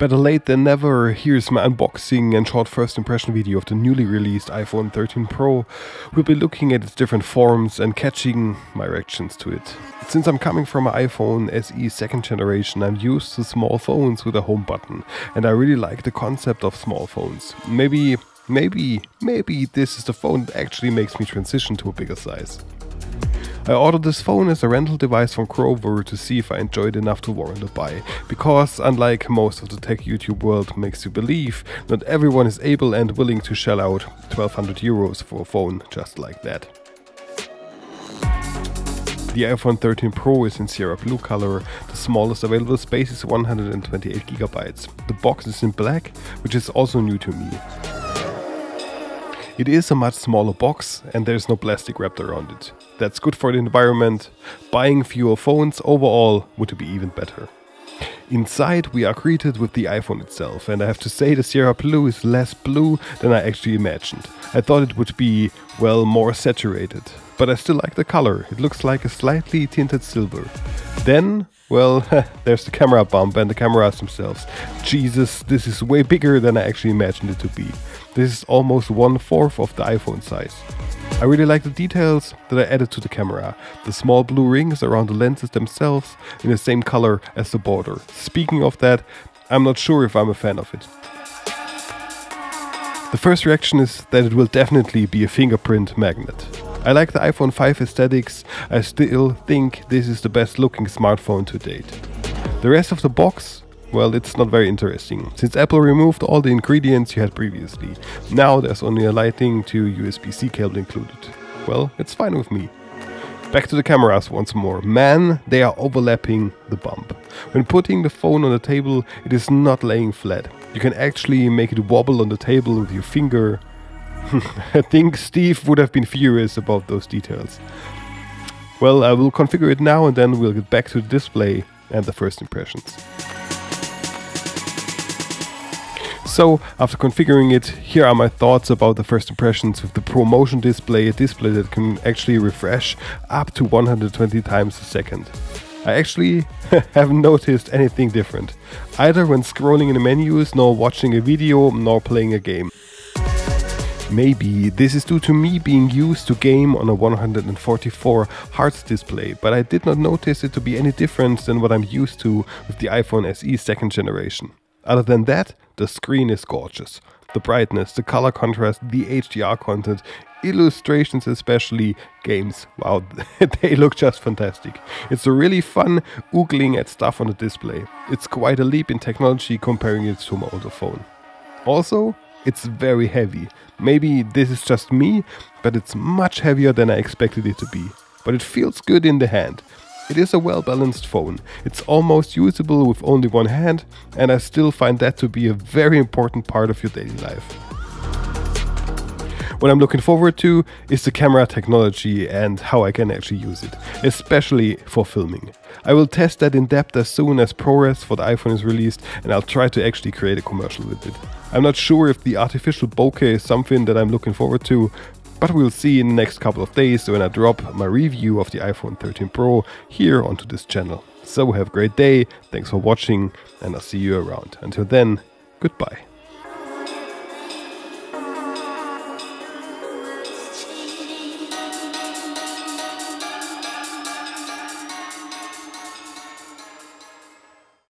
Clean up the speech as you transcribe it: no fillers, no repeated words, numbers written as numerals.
Better late than never, here's my unboxing and short first impression video of the newly released iPhone 13 Pro. We'll be looking at its different forms and catching my reactions to it. Since I'm coming from an iPhone SE 2nd generation, I'm used to small phones with a home button. And I really like the concept of small phones. Maybe this is the phone that actually makes me transition to a bigger size. I ordered this phone as a rental device from Grover to see if I enjoyed enough to warrant a buy, because unlike most of the tech YouTube world makes you believe, not everyone is able and willing to shell out 1200 euros for a phone just like that. The iPhone 13 Pro is in Sierra Blue color, the smallest available space is 128 GB. The box is in black, which is also new to me. It is a much smaller box and there is no plastic wrapped around it. That's good for the environment. Buying fewer phones overall would be even better. Inside we are greeted with the iPhone itself, and I have to say the Sierra Blue is less blue than I actually imagined. I thought it would be, well, more saturated. But I still like the color, it looks like a slightly tinted silver. Then, well, there's the camera bump and the cameras themselves. Jesus, this is way bigger than I actually imagined it to be. This is almost 1/4 of the iPhone size. I really like the details that I added to the camera. The small blue rings around the lenses themselves in the same color as the border. Speaking of that, I'm not sure if I'm a fan of it. The first reaction is that it will definitely be a fingerprint magnet. I like the iPhone 5 aesthetics. I still think this is the best looking smartphone to date. The rest of the box, well, it's not very interesting, since Apple removed all the ingredients you had previously. Now there's only a Lightning to USB-C cable included. Well, it's fine with me. Back to the cameras once more. Man, they are overlapping the bump. When putting the phone on the table, it is not laying flat. You can actually make it wobble on the table with your finger. I think Steve would have been furious about those details. Well, I will configure it now and then we'll get back to the display and the first impressions. So, after configuring it, here are my thoughts about the first impressions with the ProMotion display, a display that can actually refresh up to 120 times a second. I actually haven't noticed anything different, either when scrolling in the menus, nor watching a video, nor playing a game. Maybe this is due to me being used to game on a 144 Hz display, but I did not notice it to be any different than what I'm used to with the iPhone SE 2nd generation. Other than that, the screen is gorgeous. The brightness, the color contrast, the HDR content, illustrations especially, games, wow, they look just fantastic. It's a really fun oogling at stuff on the display. It's quite a leap in technology comparing it to my older phone. Also, it's very heavy. Maybe this is just me, but it's much heavier than I expected it to be. But it feels good in the hand. It is a well-balanced phone. It's almost usable with only one hand, and I still find that to be a very important part of your daily life. What I'm looking forward to is the camera technology and how I can actually use it, especially for filming. I will test that in depth as soon as ProRes for the iPhone is released, and I'll try to actually create a commercial with it. I'm not sure if the artificial bokeh is something that I'm looking forward to, but we'll see in the next couple of days when I drop my review of the iPhone 13 Pro here onto this channel. So have a great day, thanks for watching, and I'll see you around. Until then, goodbye.